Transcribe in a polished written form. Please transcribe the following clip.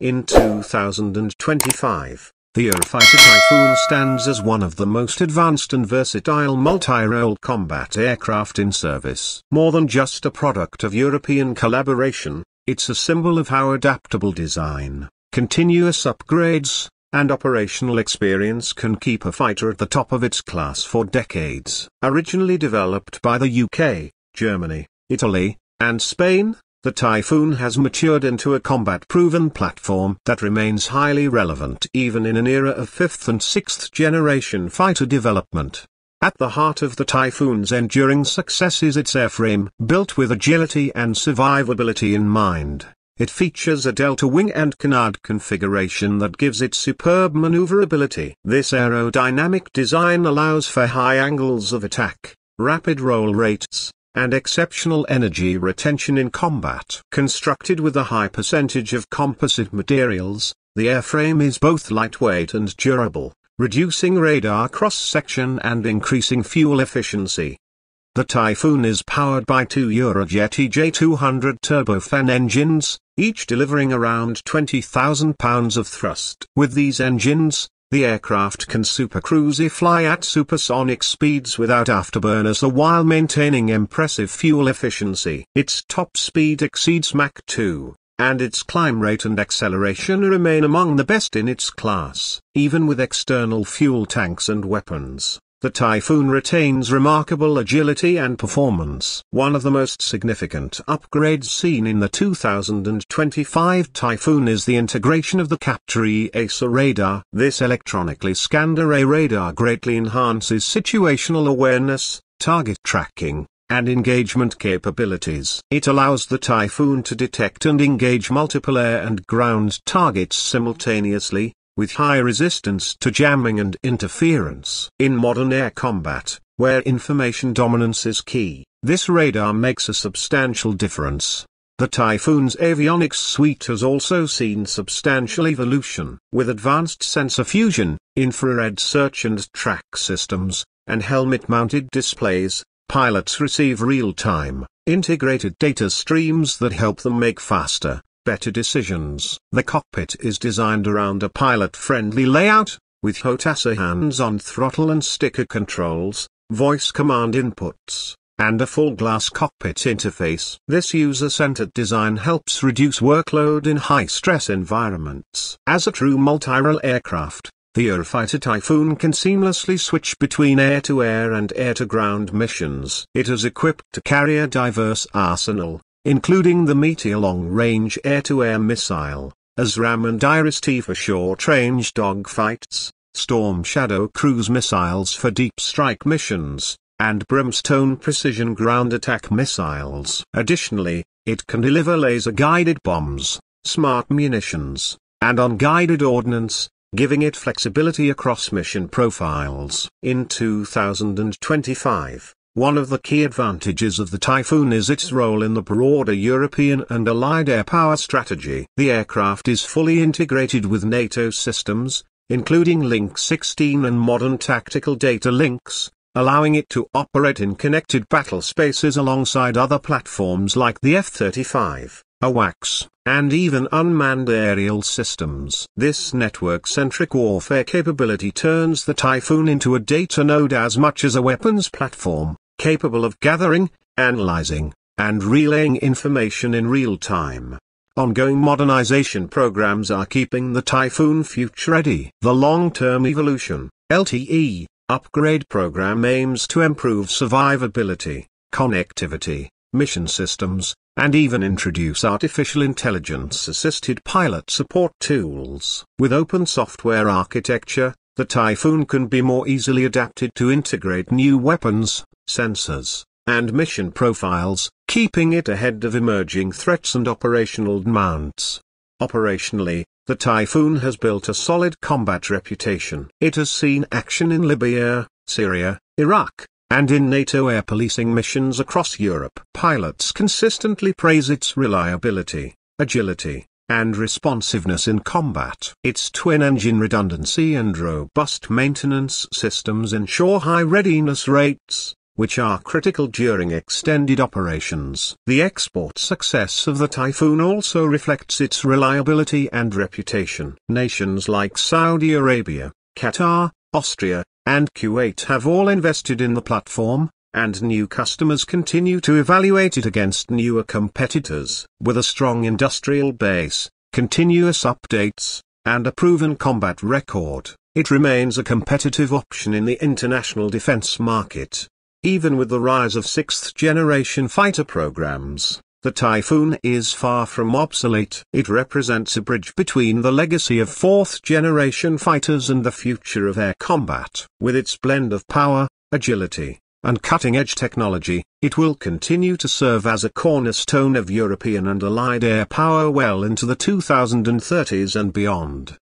In 2025, the Eurofighter Typhoon stands as one of the most advanced and versatile multi-role combat aircraft in service. More than just a product of European collaboration, it's a symbol of how adaptable design, continuous upgrades, and operational experience can keep a fighter at the top of its class for decades. Originally developed by the UK, Germany, Italy, and Spain, the Typhoon has matured into a combat-proven platform that remains highly relevant even in an era of 5th and 6th generation fighter development. At the heart of the Typhoon's enduring success is its airframe. Built with agility and survivability in mind, it features a delta wing and canard configuration that gives it superb maneuverability. This aerodynamic design allows for high angles of attack, rapid roll rates, and exceptional energy retention in combat. Constructed with a high percentage of composite materials, the airframe is both lightweight and durable, reducing radar cross-section and increasing fuel efficiency. The Typhoon is powered by two Eurojet EJ200 turbofan engines, each delivering around 20,000 pounds of thrust. With these engines, the aircraft can supercruise fly at supersonic speeds without afterburners while maintaining impressive fuel efficiency. Its top speed exceeds Mach 2. And its climb rate and acceleration remain among the best in its class. Even with external fuel tanks and weapons, the Typhoon retains remarkable agility and performance. One of the most significant upgrades seen in the 2025 Typhoon is the integration of the Captor AESA radar. This electronically scanned array radar greatly enhances situational awareness, target tracking, and engagement capabilities. It allows the Typhoon to detect and engage multiple air and ground targets simultaneously, with high resistance to jamming and interference. In modern air combat, where information dominance is key, this radar makes a substantial difference. The Typhoon's avionics suite has also seen substantial evolution. With advanced sensor fusion, infrared search and track systems, and helmet-mounted displays, pilots receive real-time, integrated data streams that help them make faster, better decisions. The cockpit is designed around a pilot-friendly layout, with HOTAS hands-on throttle and sticker controls, voice command inputs, and a full-glass cockpit interface. This user-centered design helps reduce workload in high-stress environments. As a true multi-role aircraft, the Eurofighter Typhoon can seamlessly switch between air-to-air and air-to-ground missions. It is equipped to carry a diverse arsenal, including the Meteor long-range air-to-air missile, ASRAAM and IRIS-T for short-range dogfights, Storm Shadow cruise missiles for deep strike missions, and Brimstone precision ground attack missiles. Additionally, it can deliver laser-guided bombs, smart munitions, and unguided ordnance, giving it flexibility across mission profiles. In 2025, one of the key advantages of the Typhoon is its role in the broader European and Allied air power strategy. The aircraft is fully integrated with NATO systems, including Link 16 and modern tactical data links, allowing it to operate in connected battle spaces alongside other platforms like the F-35. AWACS, and even unmanned aerial systems. This network-centric warfare capability turns the Typhoon into a data node as much as a weapons platform, capable of gathering, analyzing, and relaying information in real time. Ongoing modernization programs are keeping the Typhoon future-ready. The long-term evolution, LTE, upgrade program aims to improve survivability, connectivity, mission systems, and even introduce artificial intelligence-assisted pilot support tools. With open software architecture, the Typhoon can be more easily adapted to integrate new weapons, sensors, and mission profiles, keeping it ahead of emerging threats and operational demands. Operationally, the Typhoon has built a solid combat reputation. It has seen action in Libya, Syria, Iraq, and in NATO air policing missions across Europe. Pilots consistently praise its reliability, agility, and responsiveness in combat. Its twin-engine redundancy and robust maintenance systems ensure high readiness rates, which are critical during extended operations. The export success of the Typhoon also reflects its reliability and reputation. Nations like Saudi Arabia, Qatar, Austria, and Kuwait have all invested in the platform, and new customers continue to evaluate it against newer competitors. With a strong industrial base, continuous updates, and a proven combat record, it remains a competitive option in the international defense market. Even with the rise of 6th-generation fighter programs, the Typhoon is far from obsolete. It represents a bridge between the legacy of 4th-generation fighters and the future of air combat. With its blend of power, agility, and cutting-edge technology, it will continue to serve as a cornerstone of European and Allied air power well into the 2030s and beyond.